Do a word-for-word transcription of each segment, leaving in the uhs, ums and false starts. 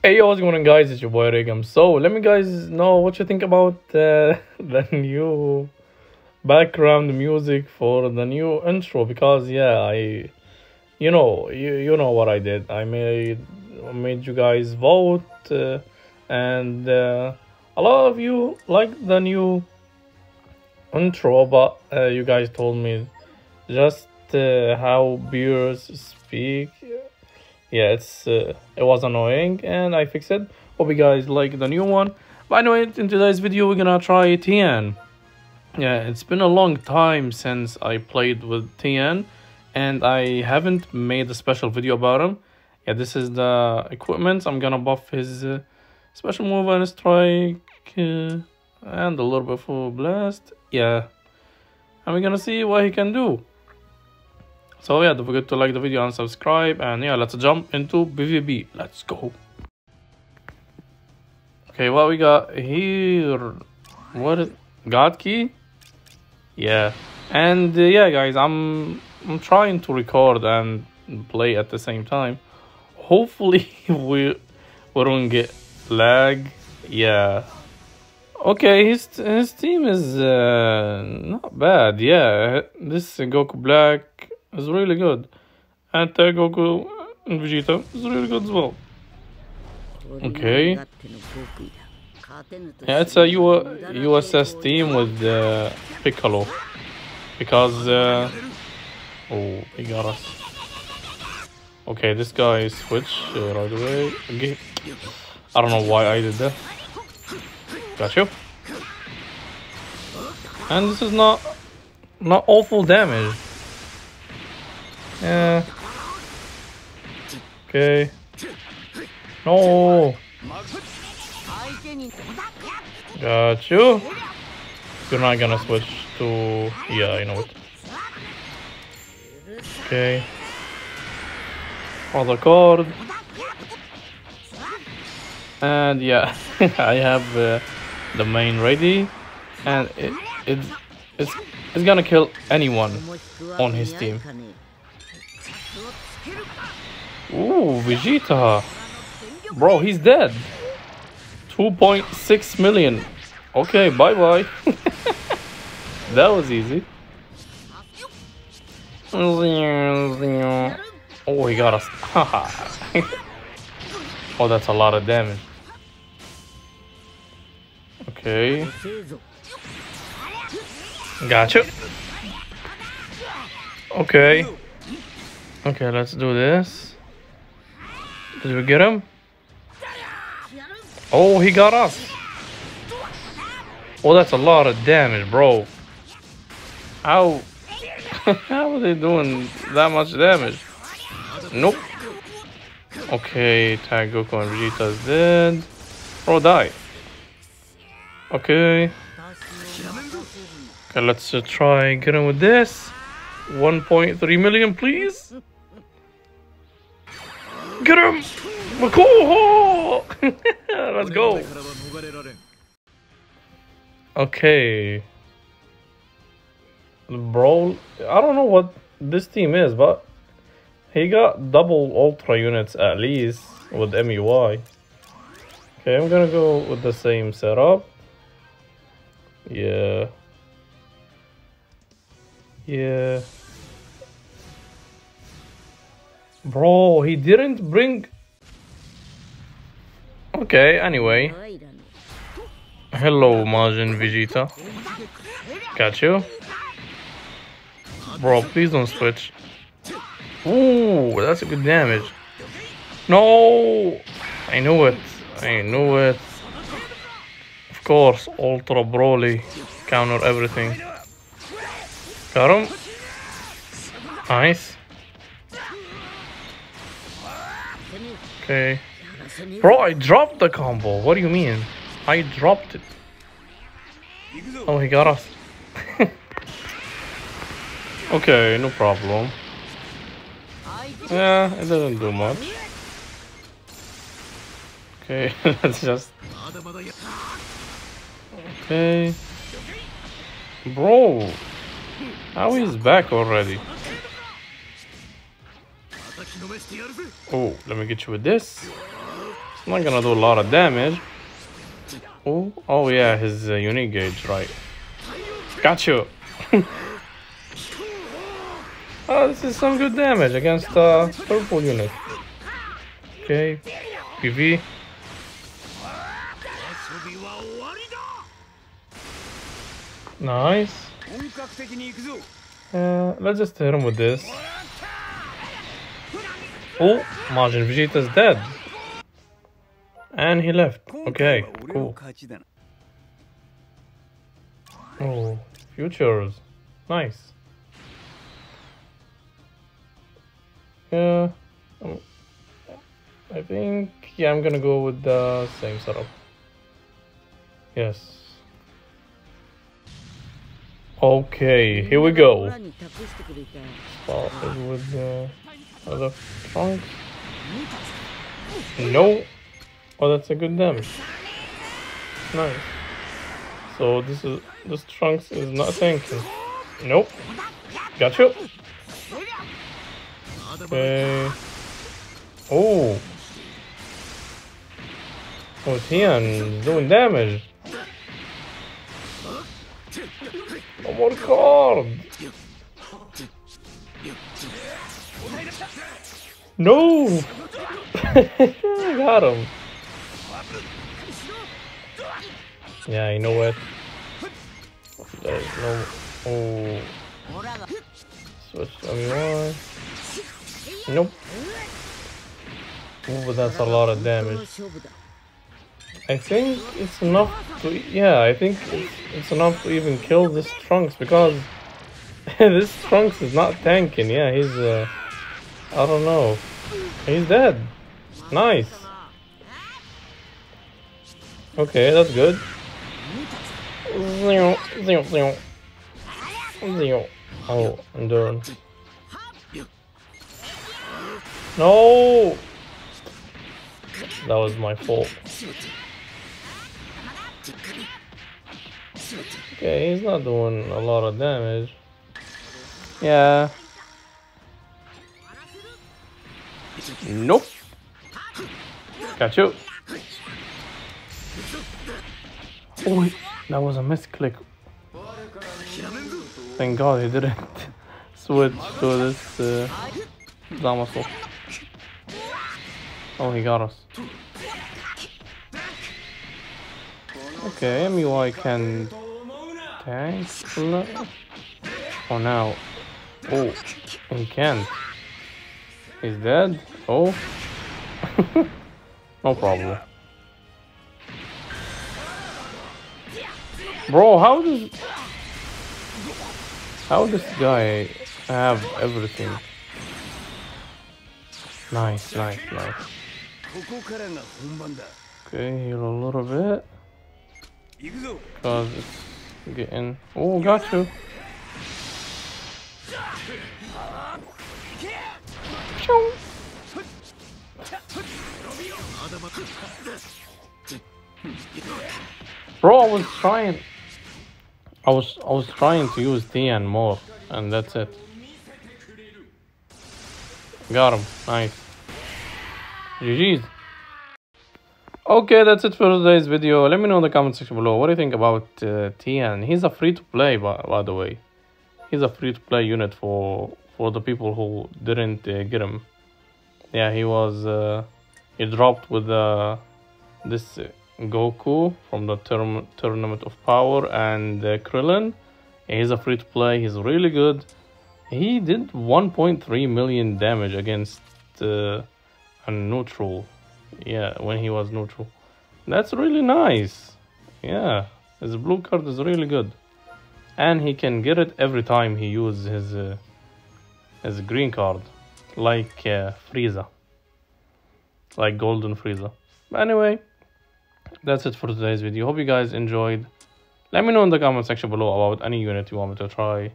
Hey, what's going on, guys? It's your boy Regum. So let me guys know what you think about uh, the new background music for the new intro, because yeah, I you know you, you know what I did. I made made you guys vote, uh, and uh, a lot of you liked the new intro, but uh, you guys told me just uh, how beers speak. Yeah, it's uh, it was annoying, and I fixed it. Hope you guys like the new one. But anyway, in today's video we're gonna try Tien. Yeah, it's been a long time since I played with Tien, and I haven't made a special video about him. Yeah, this is the equipment. I'm gonna buff his uh, special move and strike, uh, and a little bit for blast. Yeah, and we're gonna see what he can do. So yeah, don't forget to like the video and subscribe, and yeah, let's jump into B V B. Let's go. Okay, what we got here? What is God key? Yeah, and uh, yeah, guys, I'm I'm trying to record and play at the same time. Hopefully we we don't get lag. Yeah. Okay, his his team is uh, not bad. Yeah, this Goku Black is really good, and uh, Goku and Vegeta is really good as well. Okay. Yeah, it's a U S S team with uh, Piccolo, because uh, oh, he got us. Okay, this guy switched uh, right away. Okay. I don't know why I did that. Got you. And this is not not awful damage. Yeah. Okay. No. Got you. You're not gonna switch to. Yeah, I know it. Okay. Other card. And yeah, I have uh, the main ready, and it, it it's it's gonna kill anyone on his team. Ooh, Vegeta. Bro, he's dead. two point six million. Okay, bye-bye. That was easy. Oh, he got us. Oh, that's a lot of damage. Okay. Gotcha. Okay. Okay, let's do this. Did we get him? Oh, he got us. Oh, that's a lot of damage, bro. How? How are they doing that much damage? Nope. Okay, tag Goku and Vegeta is dead. Bro, die. Okay. Okay, let's uh, try and get him with this. one point three million, please. Get him! Cool. Let's go. Okay. Bro, I don't know what this team is, but he got double ultra units at least with M U I. Okay, I'm gonna go with the same setup. Yeah. Yeah. Bro, he didn't bring. Okay, anyway. Hello, Majin Vegeta. Got you. Bro, please don't switch. Ooh, that's a good damage. No! I knew it. I knew it. Of course, Ultra Broly. Counter everything. Got him. Nice. Okay. Bro, I dropped the combo. What do you mean? I dropped it. Oh, he got us. Okay, no problem. Yeah, it doesn't do much. Okay, let's just. Okay. Bro, how is back already? Oh, let me get you with this. I'm not gonna do a lot of damage. Oh, oh yeah, his uh, unique gauge, right? Got you. Oh, this is some good damage against the uh, purple unit. Okay, P V. Nice. Uh, let's just hit him with this. Oh, Majin Vegeta's dead. And he left. Okay, cool. Oh, futures. Nice. Yeah, um, I think, yeah, I'm gonna go with the same setup. Yes. Okay, here we go. Started with the other trunk. No. Oh, that's a good damage. Nice. So this is this Trunks is not tanking. Nope. Got you. Okay. Oh. Oh, Tien is doing damage. No more card. No. Got him. Yeah, you know what? There's no. Oh. Switch to M U I. Nope. Oh, but that's a lot of damage. I think it's enough to. Yeah, I think it's, it's enough to even kill this Trunks because this Trunks is not tanking. Yeah, he's. Uh, I don't know. He's dead. Nice. Okay, that's good. Zero, zero, zero, zero. Oh, I'm done. No! That was my fault. Okay, he's not doing a lot of damage. Yeah. Nope. Got you. Oh, wait. That was a misclick. Thank God he didn't switch to this uh, Zamasu. Oh, he got us. Okay, M U I can tank for now. Oh, he can't. He's dead. Oh, no problem. Bro, how does how does this guy have everything? Nice, nice, nice. Okay, heal a little bit. Cause it's getting. Oh, got you. Bro, I was trying. I was I was trying to use Tien more, and that's it. Got him, nice. G G's. Okay, that's it for today's video. Let me know in the comment section below what do you think about uh, Tien. He's a free to play, by, by the way. He's a free to play unit for for the people who didn't uh, get him. Yeah, he was. Uh, he dropped with uh, this. Uh, Goku from the term Tournament of Power and uh, Krillin. He's a free to play, he's really good. He did one point three million damage against uh, a neutral. Yeah, when he was neutral. That's really nice. Yeah, his blue card is really good. And he can get it every time he uses his, uh, his green card. Like uh, Frieza. Like Golden Frieza. But anyway. That's it for today's video. Hope you guys enjoyed. Let me know in the comment section below about any unit you want me to try.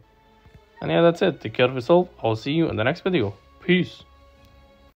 And yeah, that's it. Take care of yourself. I'll see you in the next video. Peace.